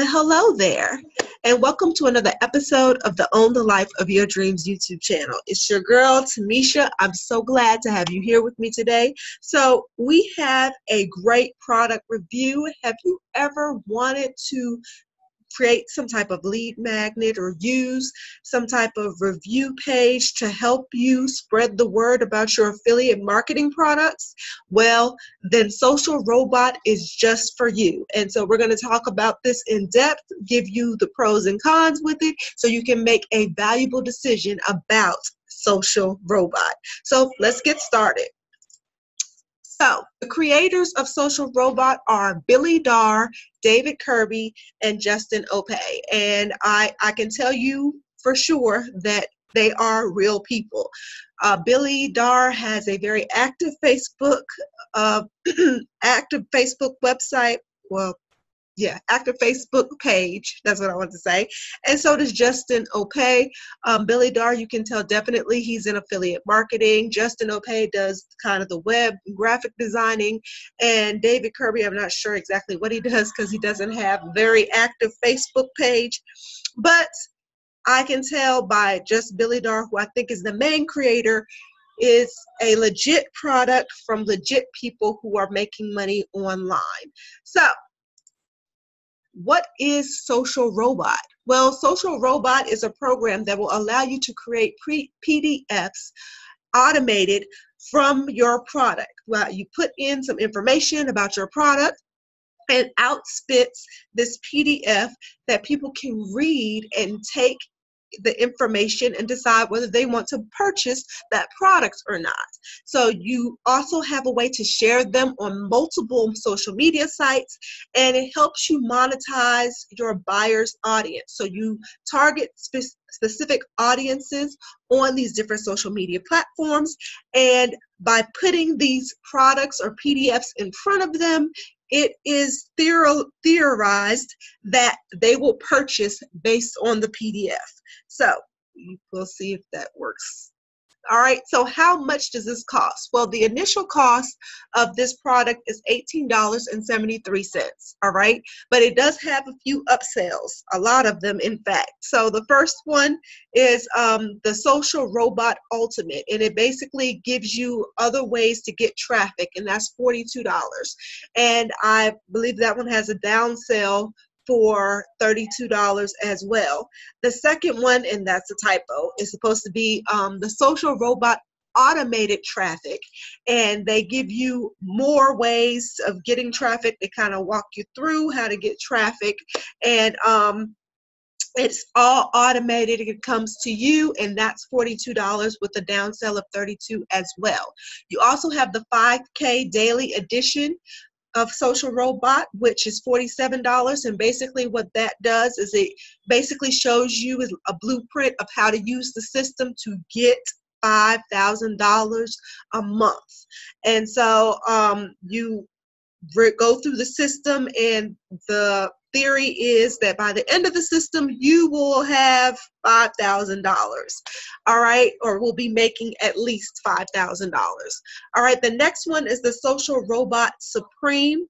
Well, hello there, and welcome to another episode of the Own the Life of Your Dreams YouTube channel. It's your girl, Tamisha. I'm so glad to have you here with me today. So we have a great product review. Have you ever wanted to create some type of lead magnet or use some type of review page to help you spread the word about your affiliate marketing products? Well, then Social Robot is just for you. And so we're going to talk about this in depth, give you the pros and cons with it so you can make a valuable decision about Social Robot. So let's get started. So the creators of Social Robot are Billy Darr, David Kirby, and Justin Opay. And I can tell you for sure that they are real people. Billy Darr has a very active Facebook, active Facebook website. Well, yeah, active Facebook page. That's what I want to say. And so does Justin Opay. Billy Darr, you can tell definitely he's in affiliate marketing. Justin Opay does kind of the web graphic designing. And David Kirby, I'm not sure exactly what he does because he doesn't have a very active Facebook page. But I can tell by just Billy Darr, who I think is the main creator, is a legit product from legit people who are making money online. So what is Social Robot? Well, Social Robot is a program that will allow you to create PDFs automated from your product. Well, you put in some information about your product and out spits this PDF that people can read and take the information and decide whether they want to purchase that product or not. So you also have a way to share them on multiple social media sites, and it helps you monetize your buyer's audience. So you target specific audiences on these different social media platforms, and by putting these products or PDFs in front of them, it is theorized that they will purchase based on the PDF. So we'll see if that works. All right, so how much does this cost? Well, the initial cost of this product is $18.73, all right? But it does have a few upsells, a lot of them, in fact. So the first one is the Social Robot Ultimate, and it basically gives you other ways to get traffic, and that's $42. And I believe that one has a down sale for $32 as well. The second one, and that's a typo, is supposed to be the Social Robot Automated Traffic, and they give you more ways of getting traffic. They kind of walk you through how to get traffic, and it's all automated. It comes to you, and that's $42 with a down sale of $32 as well. You also have the 5K Daily Edition of Social Robot, which is $47, and basically what that does is it basically shows you a blueprint of how to use the system to get $5,000 a month. And so you go through the system, and the theory is that by the end of the system, you will have $5,000, all right, or will be making at least $5,000. All right, the next one is the Social Robot Supreme.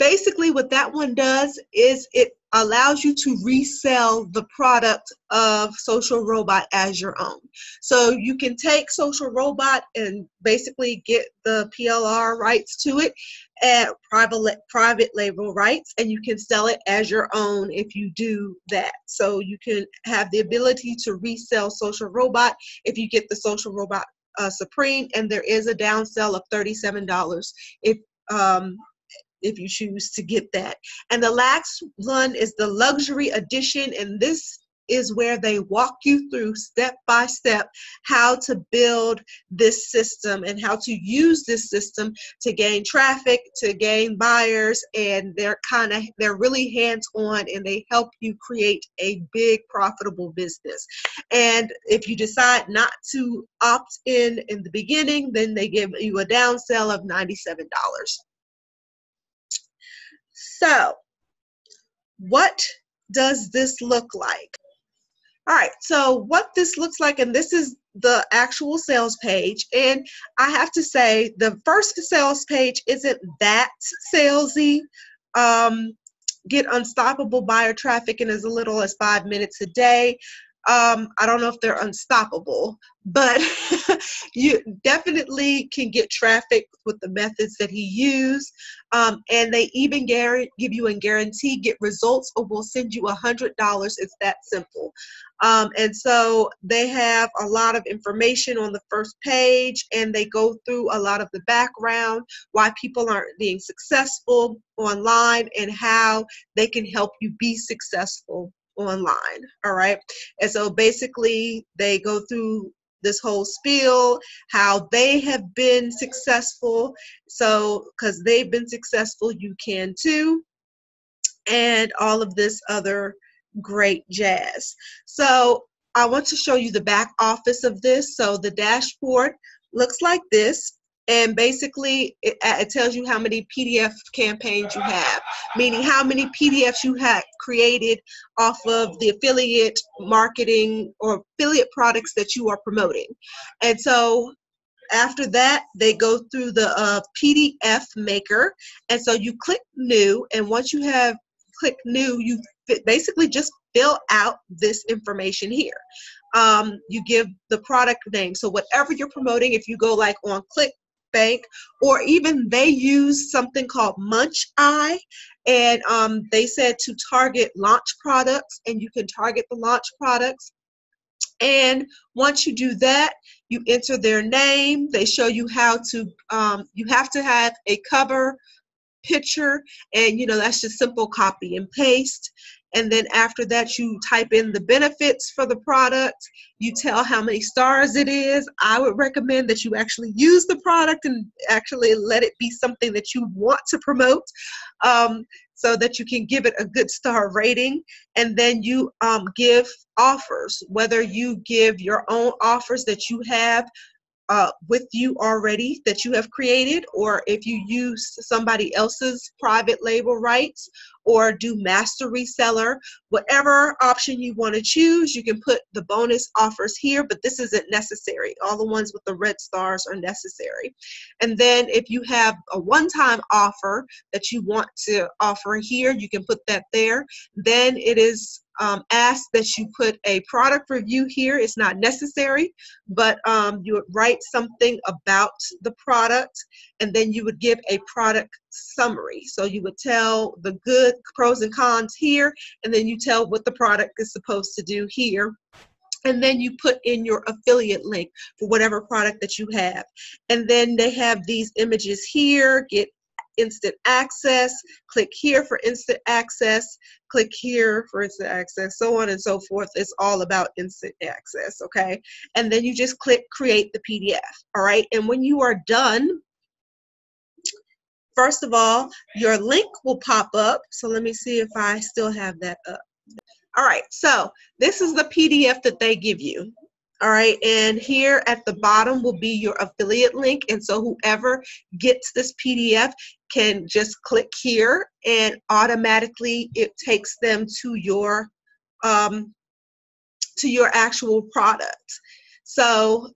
Basically, what that one does is it allows you to resell the product of Social Robot as your own. So you can take Social Robot and basically get the PLR rights to it, private label rights, and you can sell it as your own if you do that. So you can have the ability to resell Social Robot if you get the Social Robot Supreme, and there is a down sale of $37 if you choose to get that. And the last one is the Luxury Edition, and this is where they walk you through step by step how to build this system and how to use this system to gain traffic, to gain buyers, and they're really hands-on, and they help you create a big profitable business. And if you decide not to opt in the beginning, then they give you a down sale of $97. So what does this look like? All right, so what this looks like, and this is the actual sales page, and I have to say the first sales page isn't that salesy. get unstoppable buyer traffic in as little as 5 minutes a day. I don't know if they're unstoppable, but you definitely can get traffic with the methods that he used. And they even give you a guarantee, get results, or we'll send you $100. It's that simple. And so they have a lot of information on the first page, and they go through a lot of the background, why people aren't being successful online and how they can help you be successful online. All right. And so basically they go through this whole spiel, how they have been successful. So because they've been successful, you can too. And all of this other great jazz. So I want to show you the back office of this. So the dashboard looks like this. And basically, it tells you how many PDF campaigns you have, meaning how many PDFs you have created off of the affiliate marketing or affiliate products that you are promoting. And so after that, they go through the PDF maker. And so you click new, and once you have clicked new, you basically just fill out this information here. You give the product name. So whatever you're promoting, if you go like on ClickBank, or even they use something called MunchEye, and they said to target launch products, and you can target the launch products. And once you do that, you enter their name. They show you how to you have to have a cover picture, and you know, that's just simple copy and paste. And then after that, you type in the benefits for the product. You tell how many stars it is. I would recommend that you actually use the product and actually let it be something that you want to promote, so that you can give it a good star rating. And then you give offers, whether you give your own offers that you have with you already that you have created, or if you use somebody else's private label rights, or do master reseller, whatever option you want to choose. You can put the bonus offers here, but this isn't necessary. All the ones with the red stars are necessary. And then if you have a one-time offer that you want to offer here, you can put that there. Then it is ask that you put a product review here. It's not necessary, but you would write something about the product, and then you would give a product summary. So you would tell the good pros and cons here, and then you tell what the product is supposed to do here. And then you put in your affiliate link for whatever product that you have. And then they have these images here. Get instant access, click here for instant access, click here for instant access, so on and so forth. It's all about instant access, okay? And then you just click create the PDF, all right? And when you are done, first of all, your link will pop up. So let me see if I still have that up. All right, so this is the PDF that they give you. All right, and here at the bottom will be your affiliate link. And so whoever gets this PDF can just click here, and automatically it takes them to your actual product. So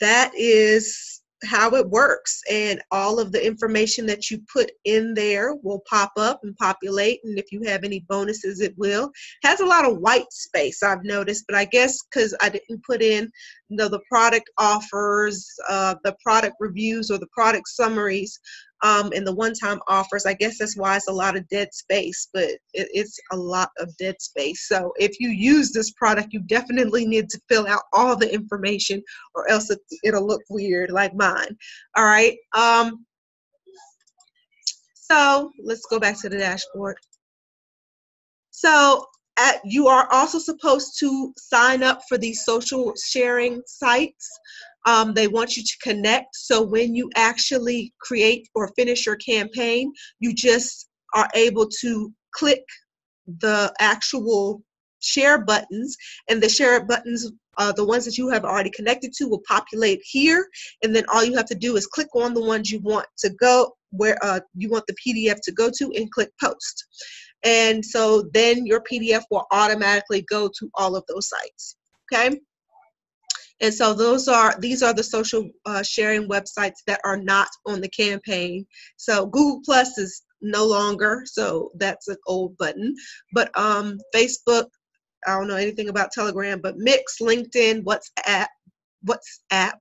that is how it works, and all of the information that you put in there will pop up and populate, and if you have any bonuses it will. It has a lot of white space, I've noticed, but I guess because I didn't put in, you know, the product offers, the product reviews or the product summaries, and the one-time offers. I guess that's why it's a lot of dead space, but it's a lot of dead space. So if you use this product, you definitely need to fill out all the information, or else it'll look weird like mine. All right. So let's go back to the dashboard. So you are also supposed to sign up for these social sharing sites. They want you to connect, so when you actually create or finish your campaign, you just are able to click the actual share buttons, and the share buttons, the ones that you have already connected to, will populate here, and then all you have to do is click on the ones you want to go where you want the PDF to go to, and click post. And so then your PDF will automatically go to all of those sites, okay? And so these are the social sharing websites that are not on the campaign. So Google Plus is no longer. So that's an old button. But Facebook, I don't know anything about Telegram, but Mix, LinkedIn, WhatsApp,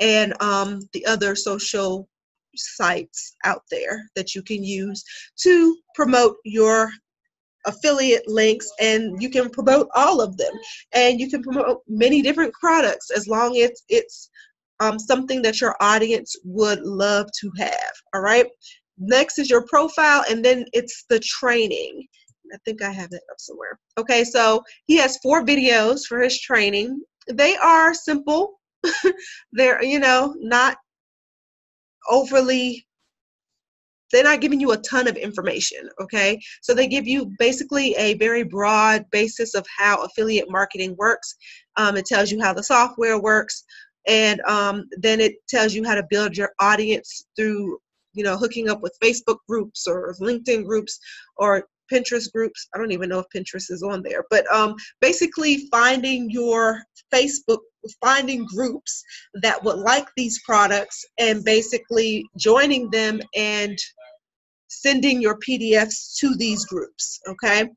and the other social sites out there that you can use to promote your affiliate links, and you can promote all of them, and you can promote many different products as long as it's something that your audience would love to have. All right, next is your profile, and then it's the training. I think I have it up somewhere. Okay, so he has 4 videos for his training. They are simple. They're, you know, not overly, they're not giving you a ton of information, okay? So they give you basically a very broad basis of how affiliate marketing works. It tells you how the software works, and then it tells you how to build your audience through, you know, hooking up with Facebook groups or LinkedIn groups or Pinterest groups. I don't even know if Pinterest is on there, but basically finding your Facebook, finding groups that would like these products and basically joining them and sending your PDFs to these groups, okay?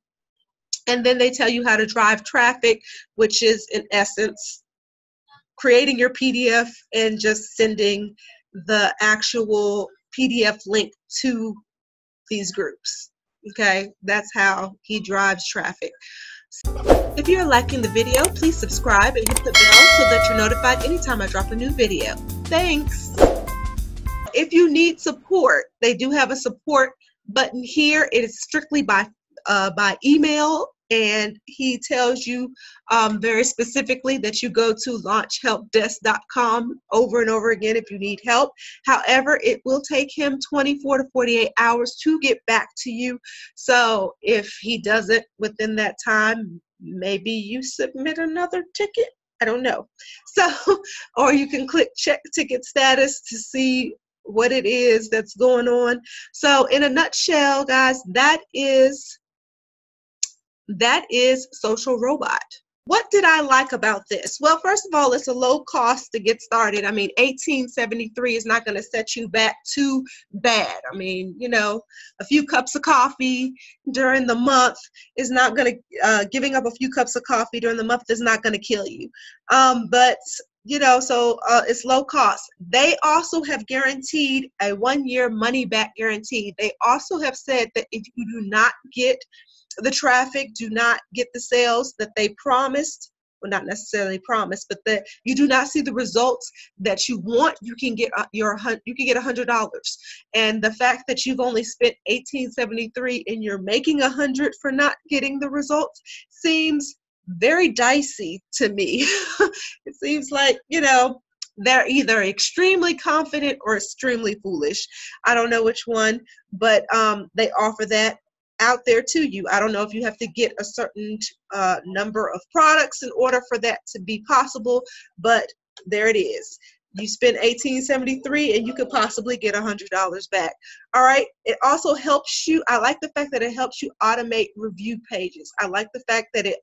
And then they tell you how to drive traffic, which is in essence creating your PDF and just sending the actual PDF link to these groups. Okay, that's how he drives traffic. If you're liking the video, please subscribe and hit the bell so that you're notified anytime I drop a new video. Thanks. If you need support, they do have a support button here. It is strictly by email, and he tells you very specifically that you go to launchhelpdesk.com over and over again if you need help. However, it will take him 24 to 48 hours to get back to you. So if he doesn't within that time, maybe you submit another ticket. I don't know. So, or you can click check ticket status to see what it is that's going on. So in a nutshell, guys, that is Social Robot. What did I like about this? Well, first of all, it's a low cost to get started. I mean, $18.73 is not going to set you back too bad. I mean, you know, a few cups of coffee during the month is not going to, giving up a few cups of coffee during the month is not going to kill you. But, you know, so it's low cost. They also have guaranteed a 1-year money back guarantee. They also have said that if you do not get the traffic, do not get the sales that they promised, well, not necessarily promised, but that you do not see the results that you want, you can get $100. And the fact that you've only spent $18.73 and you're making $100 for not getting the results seems very dicey to me. It seems like, you know, they're either extremely confident or extremely foolish. I don't know which one, but they offer that out there to you. I don't know if you have to get a certain number of products in order for that to be possible, but there it is. You spend $18.73 and you could possibly get $100 back. All right. It also helps you. I like the fact that it helps you automate review pages. I like the fact that it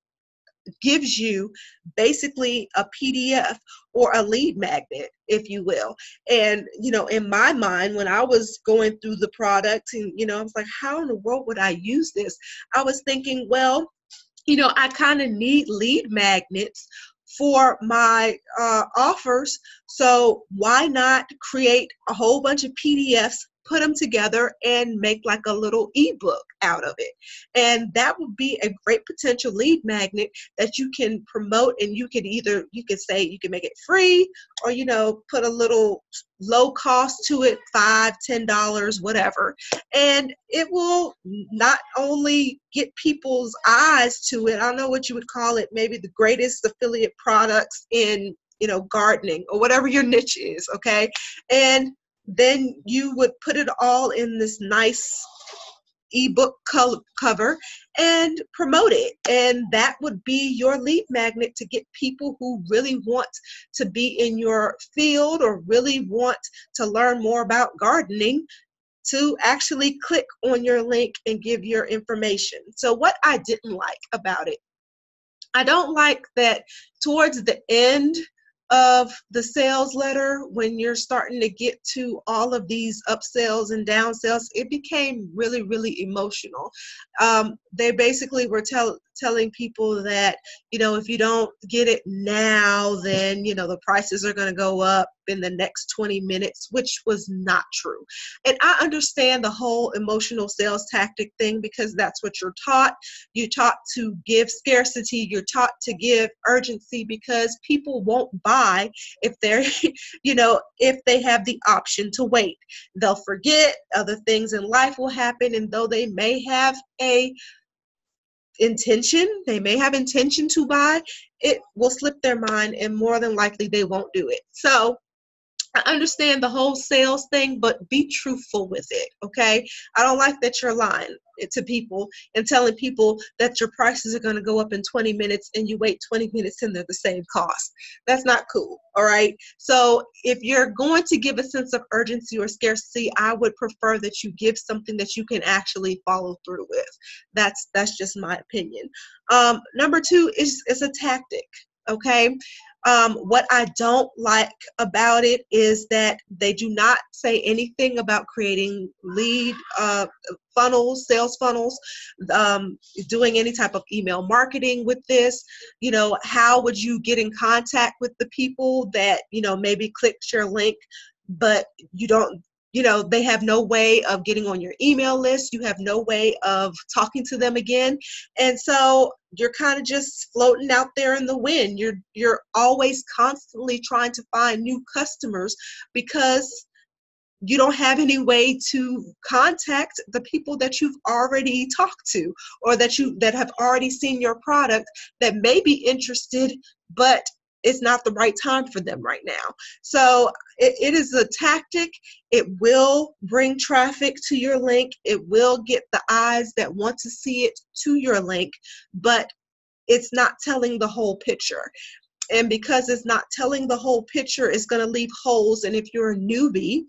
gives you basically a PDF or a lead magnet, if you will. And, you know, in my mind, when I was going through the product and, you know, I was like, how in the world would I use this? I was thinking, well, you know, I kind of need lead magnets for my offers. So why not create a whole bunch of PDFs, put them together, and make like a little ebook out of it? And that would be a great potential lead magnet that you can promote, and you could either, you could say you can make it free, or, you know, put a little low cost to it, $5, $10, whatever. And it will not only get people's eyes to it, I don't know what you would call it, maybe the greatest affiliate products in, you know, gardening or whatever your niche is, okay? And then you would put it all in this nice ebook cover and promote it. And that would be your lead magnet to get people who really want to be in your field or really want to learn more about gardening to actually click on your link and give your information. So what I didn't like about it, I don't like that towards the end of the sales letter, when you're starting to get to all of these upsells and downsells, it became really, really emotional. They basically were telling people that, you know, if you don't get it now, then, you know, the prices are going to go up in the next 20 minutes, which was not true. And I understand the whole emotional sales tactic thing, because that's what you're taught. You're taught to give scarcity. You're taught to give urgency, because people won't buy if they're, you know, if they have the option to wait. They'll forget, other things in life will happen. And though they may have a intention, they may have intention to buy, it will slip their mind, and more than likely they won't do it. So I understand the whole sales thing, but be truthful with it, okay? I don't like that you're lying to people and telling people that your prices are going to go up in 20 minutes and you wait 20 minutes and they're the same cost. That's not cool, all right? So if you're going to give a sense of urgency or scarcity, I would prefer that you give something that you can actually follow through with. That's just my opinion. Number two is a tactic, okay? What I don't like about it is that they do not say anything about creating lead funnels, sales funnels, doing any type of email marketing with this. You know, how would you get in contact with the people that, you know, maybe clicked your link, but you don't, you know, they have no way of getting on your email list. You have no way of talking to them again. And so you're kind of just floating out there in the wind. You're always constantly trying to find new customers, because you don't have any way to contact the people that you've already talked to, or that have already seen your product, that may be interested, but it's not the right time for them right now. So it is a tactic. It will bring traffic to your link. It will get the eyes that want to see it to your link, but it's not telling the whole picture. And because it's not telling the whole picture, it's going to leave holes. And if you're a newbie,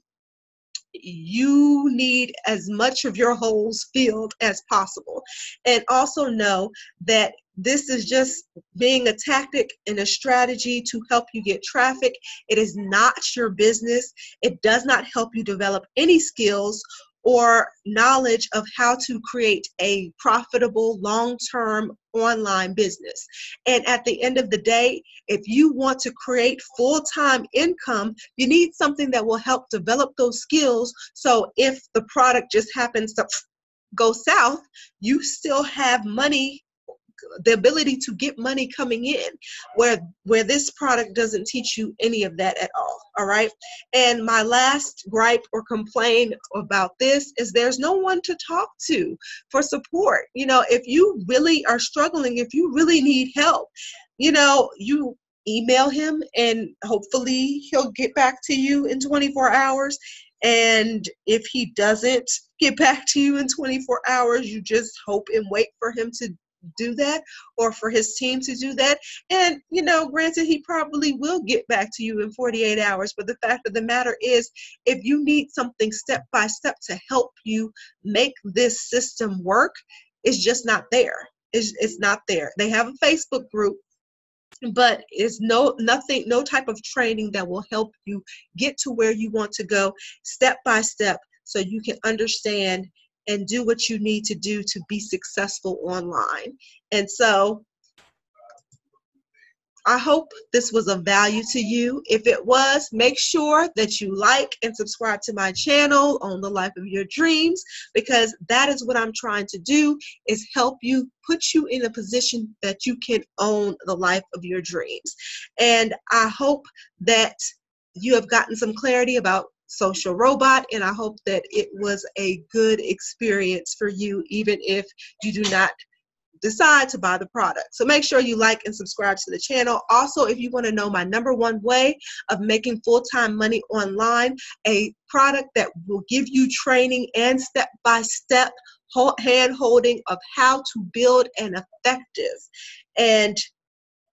you need as much of your holes filled as possible. And also know that this is just being a tactic and a strategy to help you get traffic. It is not your business. It does not help you develop any skills or knowledge of how to create a profitable, long-term online business. And at the end of the day, if you want to create full-time income, you need something that will help develop those skills. So if the product just happens to go south, you still have money, the ability to get money coming in, where this product doesn't teach you any of that at all right? And my last gripe or complaint about this is there's no one to talk to for support. You know, if you really are struggling, if you really need help, you know, you email him and hopefully he'll get back to you in 24 hours. And if he doesn't get back to you in 24 hours, you just hope and wait for him to do that, or for his team to do that. And, you know, granted, he probably will get back to you in 48 hours. But the fact of the matter is, if you need something step by step to help you make this system work, it's just not there. It's not there. They have a Facebook group, but it's no type of training that will help you get to where you want to go step by step, so you can understand and do what you need to do to be successful online. And so I hope this was of value to you. If it was, make sure that you like and subscribe to my channel, On the Life of Your Dreams, because that is what I'm trying to do, is help you, put you in a position that you can own the life of your dreams. And I hope that you have gotten some clarity about Social Robot, and I hope that it was a good experience for you, even if you do not decide to buy the product. So make sure you like and subscribe to the channel. Also, if you want to know my #1 way of making full-time money online, a product that will give you training and step-by-step hand-holding of how to build an effective and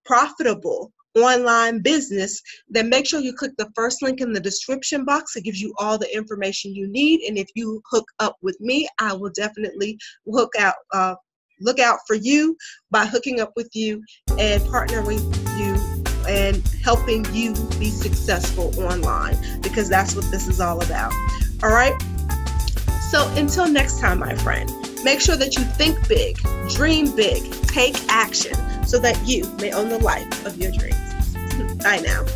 profitable online business, then make sure you click the first link in the description box. It gives you all the information you need. And if you hook up with me, I will definitely look out for you by hooking up with you and partnering with you and helping you be successful online, because that's what this is all about. All right. So until next time, my friend, make sure that you think big, dream big, take action so that you may own the life of your dreams. Bye now.